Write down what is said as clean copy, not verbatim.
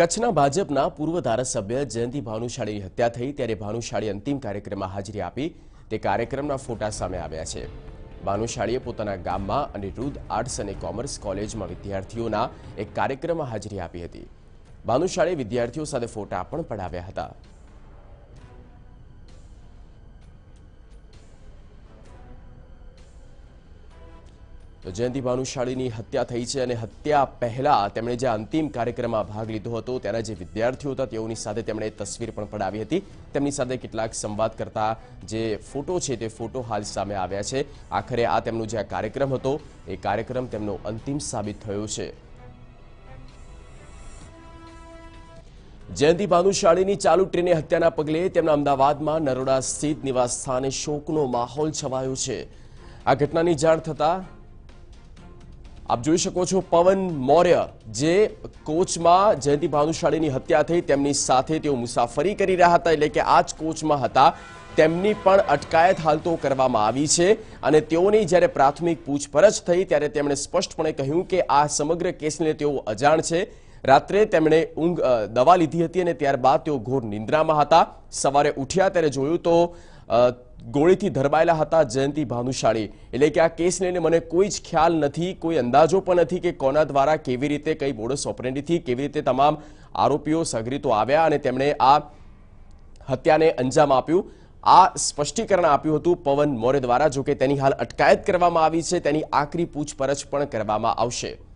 કચ્છના ભાજપના પૂર્વ ધારાસભ્ય જયંતિ ભાનુશાળીની હત્યા થઈ ત્યારે ભાનુશાળી અંતિમ કાર્યક્રમમાં હાજરી આપી તે કાર્યક્રમના ફોટા સામે આવ્યા છે। ભાનુશાળીએ પોતાના ગામમાં અનિરુદ્ધ આર્ટ્સ અને કોમર્સ કોલેજમાં વિદ્યાર્થીઓના એક કાર્યક્રમમાં હાજરી આપી હતી। ભાનુશાળીએ વિદ્યાર્થીઓ સાથે ફોટા પણ પડાવ્યા હતા। तो जयंती भानुशाळीनी हत्या थई छे अने हत्या पहला तेमणे जे अंतिम कार्यक्रममां भाग लीधो हतो त्यारा जे विद्यार्थीओ हता तेओनी साथे तेमणे तस्वीर पण पडावी हती। तेमनी साथे केटलाक संवाद करता जे फोटो छे ते फोटो हाल सामे आव्या छे। आखरे आ तेमनो जे कार्यक्रम हतो ए कार्यक्रम तेमनो अंतिम साबित थयो छे। जयंती भानुशाळीनी चालू ट्रेने हत्याना पगले तेमना अमदावादमां नरोडा स्थित निवास स्थाने शोकनो माहोल छवायो छे। आ घटनानी जाण थता आप जोई शको छो पवन मौर्य जे कोच में जयंती भानुशाळीनी हत्या थई तेमनी साथे तेओ मुसाफरी करी रह्या हता एटले के आज कोच में हता तेमनी पण अटकायत हाल तो करवामां आवी छे अने तेओनी ज्यारे प्राथमिक पूछपरछ थई त्यारे तेमणे स्पष्टपणे कह्युं के आ समग्र केसने तेओ अजाण छे। रात्रे तेमणे ऊँघ दवा लीधी हती अने त्यारबाद तेओ घोर निंद्रामां हता। सवारे उठ्या त्यारे जोयुं तो गोळीथी धरबायेला हता जयंती भानुशाळी। एटले के आ केस लईने मने कोई ज ख्याल नथी, कोई अंदाजो पण नथी के कोना द्वारा केवी रीते कई मोडस ऑपरेंडीथी केवी रीते तमाम आरोपीओ सगरीतो आव्या अने तेमणे आ हत्याने अंजाम आप्युं। आ स्पष्टीकरण आप्युं हतुं पवन मौर्य द्वारा। जो के तेनी हाल अटकायत करवामां आवी छे, तेनी आखरी पूछपरछ पण करवामां आवशे।